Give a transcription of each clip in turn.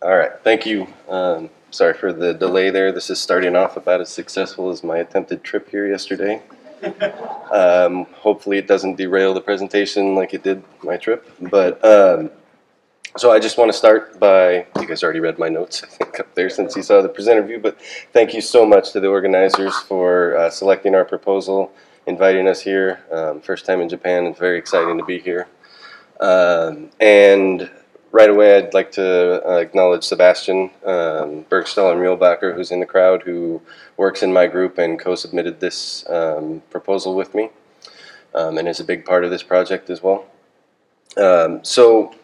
All right, thank you. Sorry for the delay there. This is starting off about as successful as my attempted trip here yesterday. Hopefully it doesn't derail the presentation like it did my trip. But so I just want to start by, you guys already read my notes, I think, up there since you saw the presenter view. But thank you so much to the organizers for selecting our proposal, inviting us here. First time in Japan. It's very exciting to be here. And right away, I'd like to acknowledge Sebastian Bergstaller-Muhlbacher, who's in the crowd, who works in my group and co-submitted this proposal with me, and is a big part of this project as well. So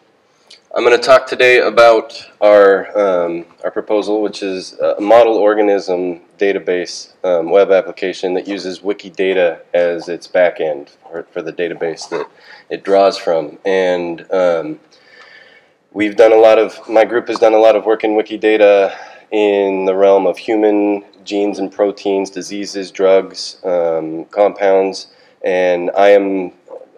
I'm going to talk today about our proposal, which is a model organism database web application that uses Wikidata as its backend for the database that it draws from. And we've done a lot of, my group has done a lot of work in Wikidata in the realm of human genes and proteins, diseases, drugs, compounds, and I am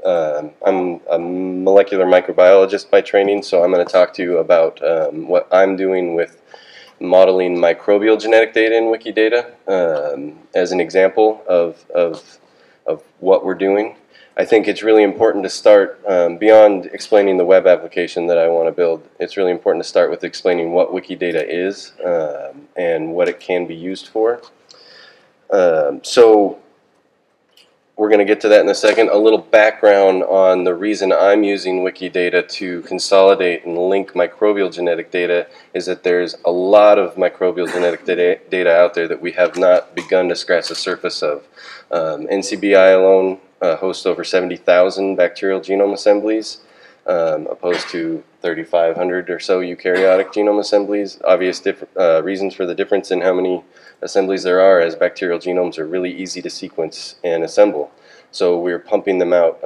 I'm a molecular microbiologist by training, so I'm going to talk to you about what I'm doing with modeling microbial genetic data in Wikidata as an example of what we're doing. I think it's really important to start, beyond explaining the web application that I want to build, it's really important to start with explaining what Wikidata is and what it can be used for. So we're going to get to that in a second. A little background on the reason I'm using Wikidata to consolidate and link microbial genetic data is that there's a lot of microbial genetic data out there that we have not begun to scratch the surface of. NCBI alone hosts over 70,000 bacterial genome assemblies, opposed to 3,500 or so eukaryotic genome assemblies. Obvious reasons for the difference in how many assemblies there are, as bacterial genomes are really easy to sequence and assemble. So we're pumping them out.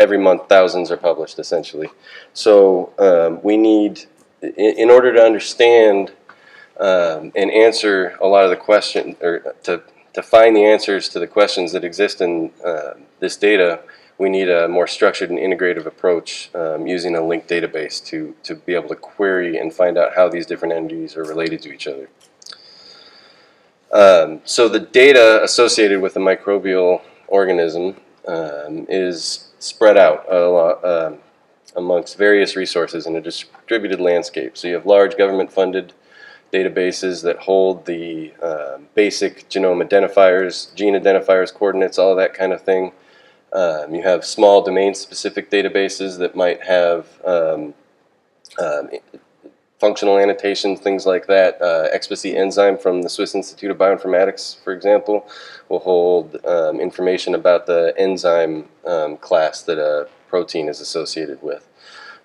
Every month, thousands are published, essentially. So we need, in order to understand and answer a lot of the questions, or to find the answers to the questions that exist in this data, we need a more structured and integrative approach using a linked database to be able to query and find out how these different entities are related to each other. So the data associated with a microbial organism is spread out a lot, amongst various resources in a distributed landscape. So you have large government-funded databases that hold the basic genome identifiers, gene identifiers, coordinates, all that kind of thing. You have small domain-specific databases that might have functional annotations, things like that. ExPASy enzyme from the Swiss Institute of Bioinformatics, for example, will hold information about the enzyme class that a protein is associated with.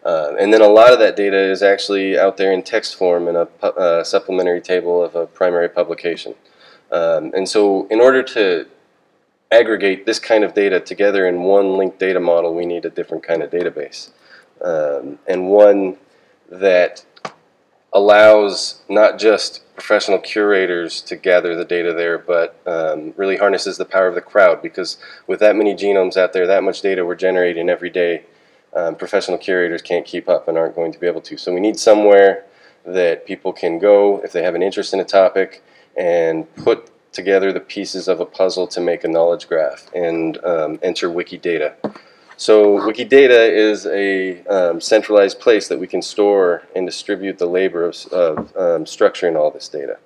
And then a lot of that data is actually out there in text form in a supplementary table of a primary publication. And so in order to aggregate this kind of data together in one linked data model, we need a different kind of database, and one that allows not just professional curators to gather the data there, but really harnesses the power of the crowd, because with that many genomes out there, that much data we're generating every day, professional curators can't keep up and aren't going to be able to. So we need somewhere that people can go if they have an interest in a topic and put together the pieces of a puzzle to make a knowledge graph and enter Wikidata. So Wikidata is a centralized place that we can store and distribute the labor of structuring all this data.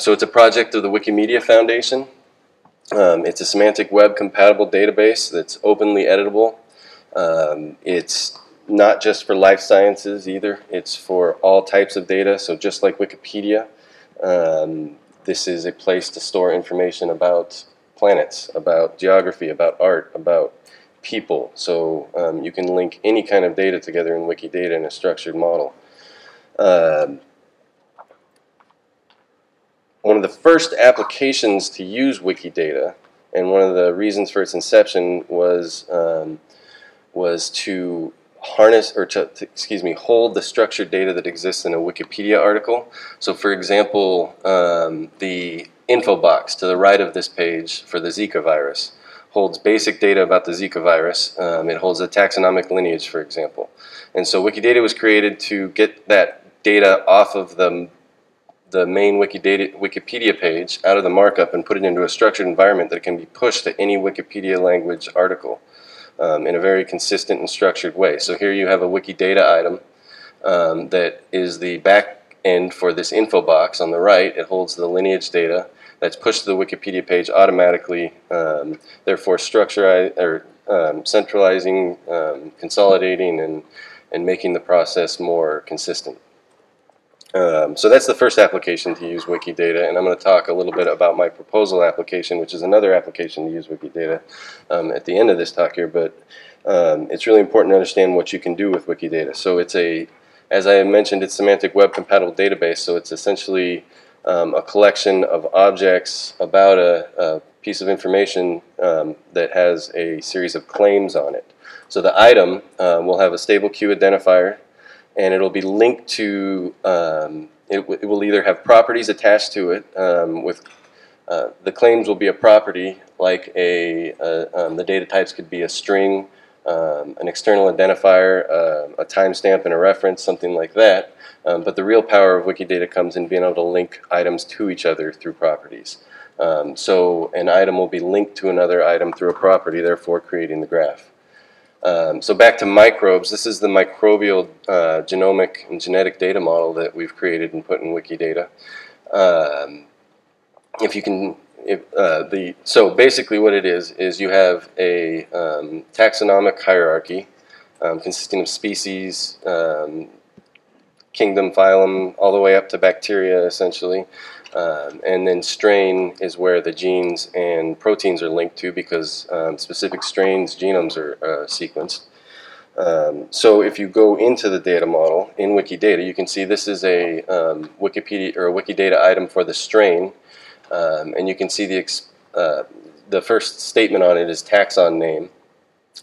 So it's a project of the Wikimedia Foundation. It's a semantic web compatible database that's openly editable. It's not just for life sciences either. It's for all types of data. So just like Wikipedia, this is a place to store information about planets, about geography, about art, about people. So you can link any kind of data together in Wikidata in a structured model. One of the first applications to use Wikidata, and one of the reasons for its inception, was to harness, or excuse me, hold the structured data that exists in a Wikipedia article. So for example, the info box to the right of this page for the Zika virus holds basic data about the Zika virus. It holds a taxonomic lineage, for example. And so Wikidata was created to get that data off of the main Wikipedia page, out of the markup, and put it into a structured environment that can be pushed to any Wikipedia language article in a very consistent and structured way. So here you have a Wikidata item that is the back end for this info box on the right. It holds the lineage data that's pushed to the Wikipedia page automatically, therefore centralizing, consolidating, and making the process more consistent. So that's the first application to use Wikidata, and I'm going to talk a little bit about my proposal application, which is another application to use Wikidata at the end of this talk here, but it's really important to understand what you can do with Wikidata. So it's a, as I mentioned, it's semantic web compatible database, so it's essentially a collection of objects about a piece of information that has a series of claims on it. So the item will have a stable queue identifier, and it'll be linked to, it will either have properties attached to it, the claims will be a property, like the data types could be a string, an external identifier, a timestamp and a reference, something like that. But the real power of Wikidata comes in being able to link items to each other through properties. So an item will be linked to another item through a property, therefore creating the graph. So back to microbes, this is the microbial genomic and genetic data model that we've created and put in Wikidata. So basically what it is you have a taxonomic hierarchy consisting of species, kingdom, phylum, all the way up to bacteria, essentially. And then strain is where the genes and proteins are linked to, because specific strains' genomes are sequenced. So if you go into the data model in Wikidata, you can see this is a Wikidata item for the strain, and you can see the first statement on it is taxon name.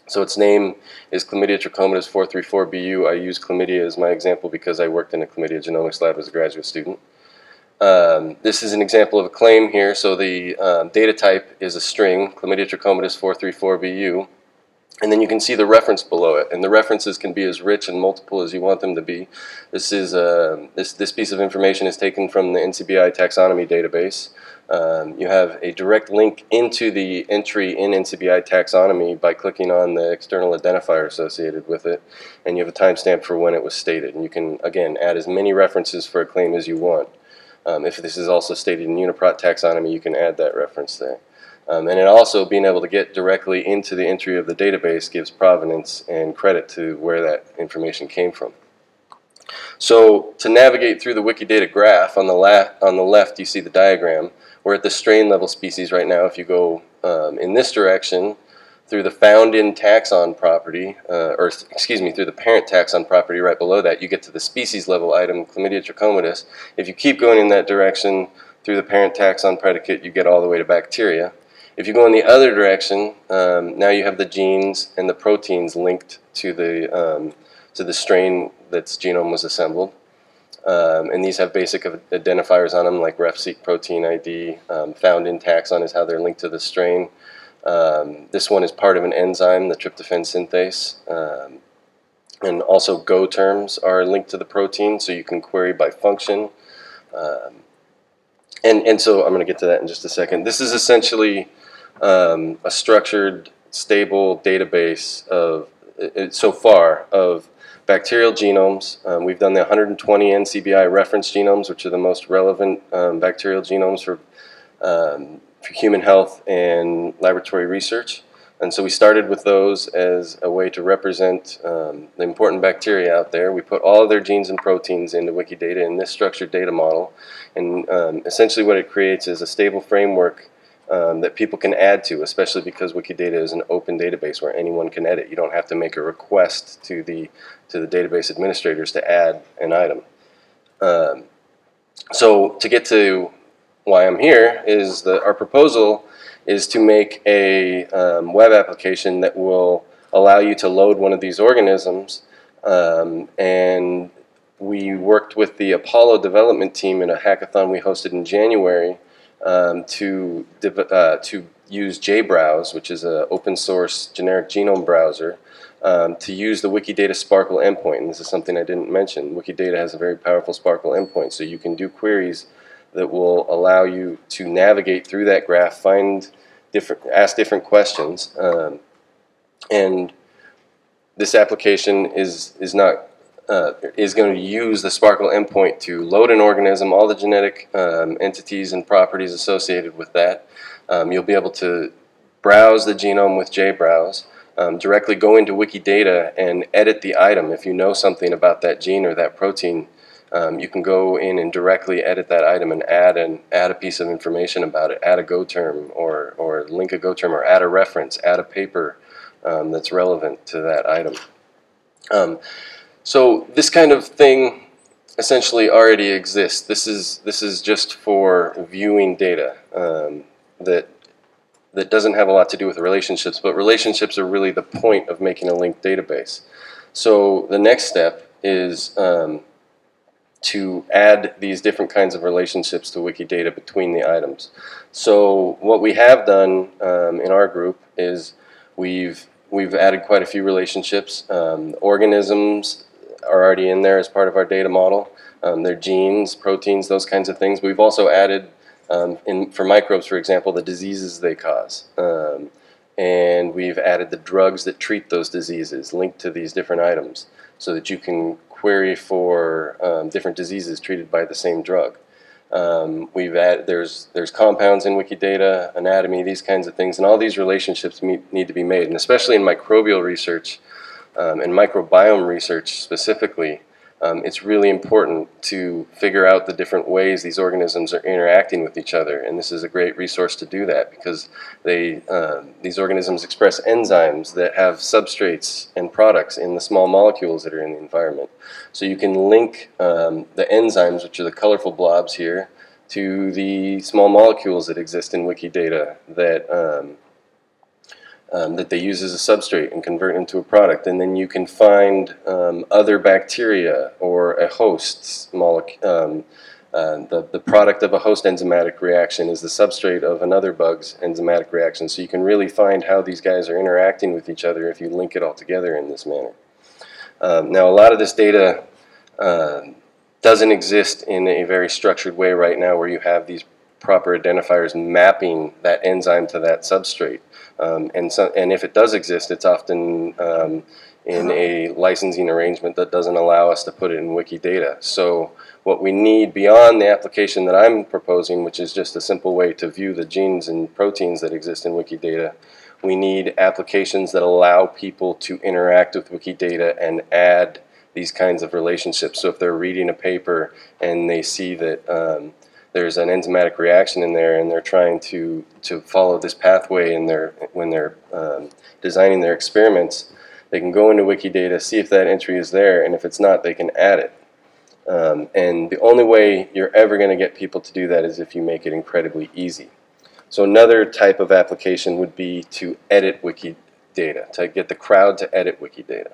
So its name is Chlamydia trachomatis 434BU. I use chlamydia as my example because I worked in a chlamydia genomics lab as a graduate student. This is an example of a claim here. So the data type is a string, Chlamydia trachomatis 434BU. And then you can see the reference below it. And the references can be as rich and multiple as you want them to be. This is this piece of information is taken from the NCBI taxonomy database. You have a direct link into the entry in NCBI taxonomy by clicking on the external identifier associated with it, and you have a timestamp for when it was stated. And you can, again, add as many references for a claim as you want. If this is also stated in UniProt taxonomy, you can add that reference there. And it also, being able to get directly into the entry of the database, gives provenance and credit to where that information came from. So to navigate through the Wikidata graph, on the left you see the diagram. We're at the strain level species right now. If you go in this direction through the found in taxon property, through the parent taxon property right below that, you get to the species level item, Chlamydia trachomatis. If you keep going in that direction through the parent taxon predicate, you get all the way to bacteria. If you go in the other direction, now you have the genes and the proteins linked to the strain that's genome was assembled. And these have basic identifiers on them, like RefSeq protein ID, found in taxon is how they're linked to the strain. This one is part of an enzyme, the tryptophan synthase. And also GO terms are linked to the protein, so you can query by function. And so I'm going to get to that in just a second. This is essentially a structured, stable database of, so far, of bacterial genomes. We've done the 120 NCBI reference genomes, which are the most relevant bacterial genomes for human health and laboratory research. And so we started with those as a way to represent the important bacteria out there. We put all of their genes and proteins into Wikidata in this structured data model. And essentially what it creates is a stable framework that people can add to, especially because Wikidata is an open database where anyone can edit. You don't have to make a request to the database administrators to add an item. So to get to why I'm here is that our proposal is to make a web application that will allow you to load one of these organisms, and we worked with the Apollo development team in a hackathon we hosted in January to use JBrowse, which is an open source generic genome browser, to use the Wikidata SPARQL endpoint. And this is something I didn't mention. Wikidata has a very powerful SPARQL endpoint, so you can do queries that will allow you to navigate through that graph, find different, ask different questions. And this application is going to use the SPARQL endpoint to load an organism, all the genetic entities and properties associated with that. You'll be able to browse the genome with JBrowse, directly go into Wikidata and edit the item. If you know something about that gene or that protein, you can go in and directly edit that item and add a piece of information about it, add a GO term or link a GO term or add a reference, add a paper that's relevant to that item. So this kind of thing essentially already exists. This is just for viewing data that doesn't have a lot to do with relationships, but relationships are really the point of making a linked database. So the next step is to add these different kinds of relationships to Wikidata between the items. So what we have done in our group is we've added quite a few relationships. Organisms are already in there as part of our data model. Their genes, proteins, those kinds of things. We've also added, for microbes, for example, the diseases they cause. And we've added the drugs that treat those diseases linked to these different items so that you can query for different diseases treated by the same drug. There's compounds in Wikidata, anatomy, these kinds of things, and all these relationships need to be made. And especially in microbial research and microbiome research specifically, it's really important to figure out the different ways these organisms are interacting with each other. And this is a great resource to do that because these organisms express enzymes that have substrates and products in the small molecules that are in the environment. So you can link the enzymes, which are the colorful blobs here, to the small molecules that exist in Wikidata that they use as a substrate and convert into a product. And then you can find other bacteria or a host's molecule. The product of a host enzymatic reaction is the substrate of another bug's enzymatic reaction. So you can really find how these guys are interacting with each other if you link it all together in this manner. Now a lot of this data doesn't exist in a very structured way right now where you have these proper identifiers mapping that enzyme to that substrate. And if it does exist, it's often in a licensing arrangement that doesn't allow us to put it in Wikidata. So what we need beyond the application that I'm proposing, which is just a simple way to view the genes and proteins that exist in Wikidata, we need applications that allow people to interact with Wikidata and add these kinds of relationships. So if they're reading a paper and they see that there's an enzymatic reaction in there and they're trying to follow this pathway in their, when they're designing their experiments, they can go into Wikidata, see if that entry is there, and if it's not, they can add it. And the only way you're ever going to get people to do that is if you make it incredibly easy. So another type of application would be to edit Wikidata, to get the crowd to edit Wikidata.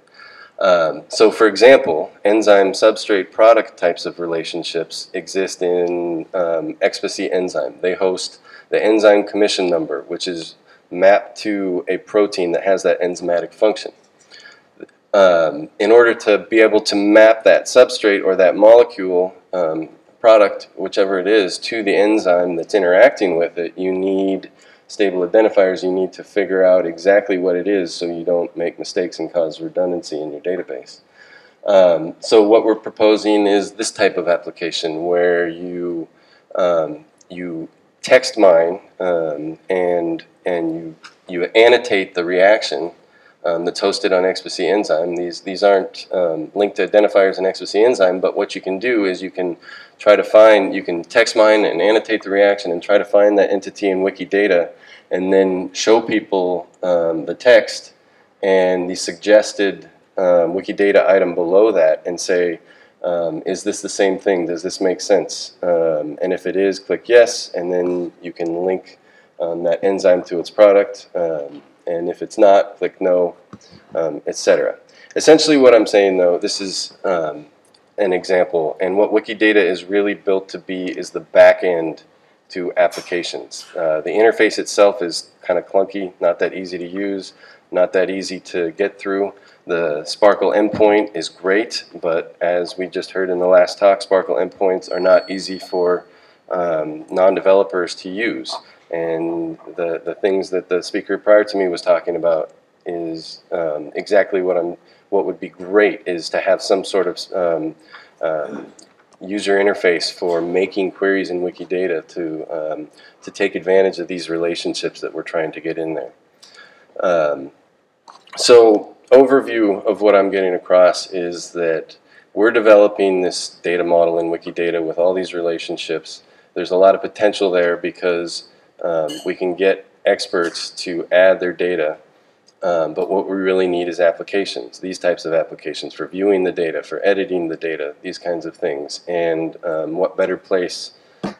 So for example, enzyme substrate product types of relationships exist in ExPASy enzyme. They host the enzyme commission number, which is mapped to a protein that has that enzymatic function. In order to be able to map that substrate or that molecule product, whichever it is, to the enzyme that's interacting with it, you need stable identifiers. You need to figure out exactly what it is so you don't make mistakes and cause redundancy in your database. So what we're proposing is this type of application where you you text mine and you annotate the reaction that's hosted on ExPASy enzyme. These aren't linked identifiers in ExPASy enzyme, but what you can do is you can try to find, you can text mine and annotate the reaction and try to find that entity in Wikidata and then show people the text and the suggested Wikidata item below that and say, is this the same thing? Does this make sense? And if it is, click yes, and then you can link that enzyme to its product. And if it's not, click no, etc. Essentially what I'm saying though, this is an example, and what Wikidata is really built to be is the back end to applications. The interface itself is kind of clunky, not that easy to use, not that easy to get through. The SPARQL endpoint is great, but as we just heard in the last talk, SPARQL endpoints are not easy for non-developers to use. And the things that the speaker prior to me was talking about is exactly what what would be great is to have some sort of user interface for making queries in Wikidata to take advantage of these relationships that we're trying to get in there. So overview of what I'm getting across is that we're developing this data model in Wikidata with all these relationships. There's a lot of potential there because we can get experts to add their data, but what we really need is applications, these types of applications for viewing the data, for editing the data, these kinds of things. And what better place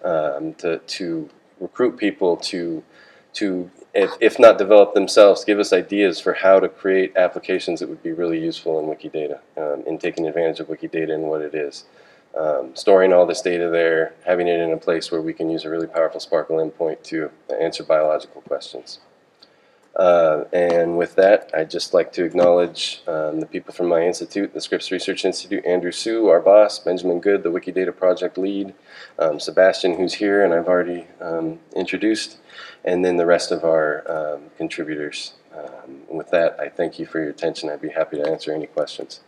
to recruit people to if not develop themselves, give us ideas for how to create applications that would be really useful in Wikidata, in taking advantage of Wikidata and what it is. Storing all this data there, having it in a place where we can use a really powerful SPARQL endpoint to answer biological questions. And with that, I'd just like to acknowledge the people from my institute, the Scripps Research Institute, Andrew Su, our boss, Benjamin Good, the Wikidata project lead, Sebastian, who's here and I've already introduced, and then the rest of our contributors. With that, I thank you for your attention. I'd be happy to answer any questions.